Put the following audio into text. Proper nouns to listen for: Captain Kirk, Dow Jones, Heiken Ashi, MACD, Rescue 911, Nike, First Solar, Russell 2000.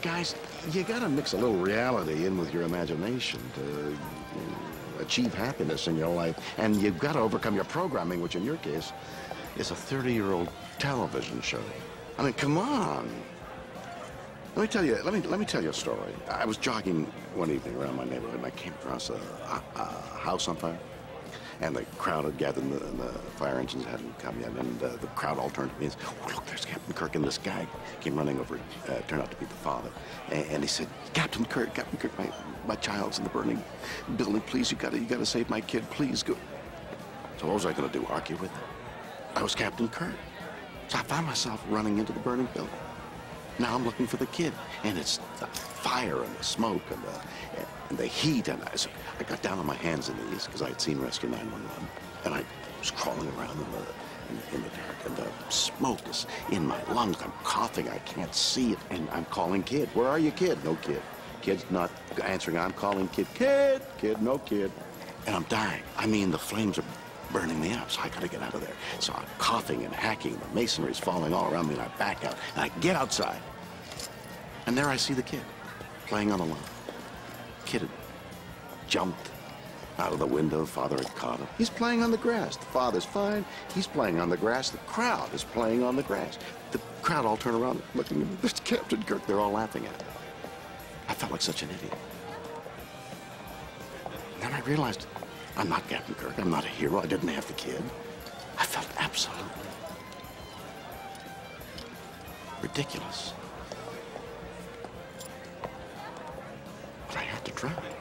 Guys, you gotta mix a little reality in with your imagination to achieve happiness in your life. And you've got to overcome your programming, which in your case is a 30-year-old television show. I mean, come on. Let me tell you, let me tell you a story. I was jogging one evening around my neighborhood, and I came across a house on fire. And the crowd had gathered, and the fire engines hadn't come yet, and the crowd all turned to me and said, "Oh, look, there's Captain Kirk," and this guy came running over, turned out to be the father, and he said, Captain Kirk, my child's in the burning building, please, you gotta save my kid, please, go." So what was I gonna do, argue with him? I was Captain Kirk, so I found myself running into the burning building. Now I'm looking for the kid, and it's the fire and the smoke and the heat, and I got down on my hands and knees because I had seen Rescue 911, and I was crawling around in the dark, and the smoke is in my lungs. I'm coughing, I can't see it, and I'm calling kid. "Where are you, kid?" "No kid." Kid's not answering. I'm calling kid. "Kid, kid, no kid." And I'm dying. I mean, the flames are burning me up, so I gotta get out of there. So I'm coughing and hacking, the masonry's falling all around me, and I back out, and I get outside. And there I see the kid, playing on the lawn. Kid had jumped out of the window, father had caught him. He's playing on the grass, the father's fine, he's playing on the grass, the crowd is playing on the grass. The crowd all turn around looking at me, "There's Captain Kirk," they're all laughing at him. I felt like such an idiot. And then I realized, I'm not Captain Kirk, I'm not a hero, I didn't have the kid. I felt absolutely ridiculous. But I had to try.